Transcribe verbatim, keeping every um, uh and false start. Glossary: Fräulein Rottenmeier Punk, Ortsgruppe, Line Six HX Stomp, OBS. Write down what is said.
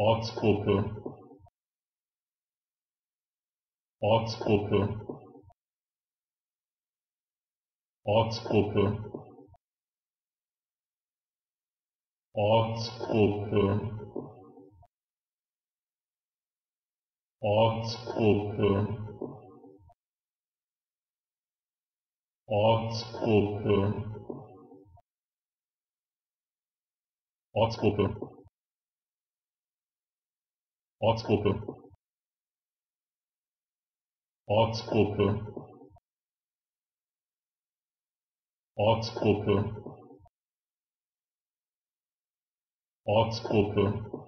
Ortsgruppe. Ortsgruppe. Ortsgruppe. Ortsgruppe. Ortsgruppe. Ortsgruppe. Ortsgruppe. Ortsgruppe. Ortsgruppe. Ortsgruppe. Ortsgruppe.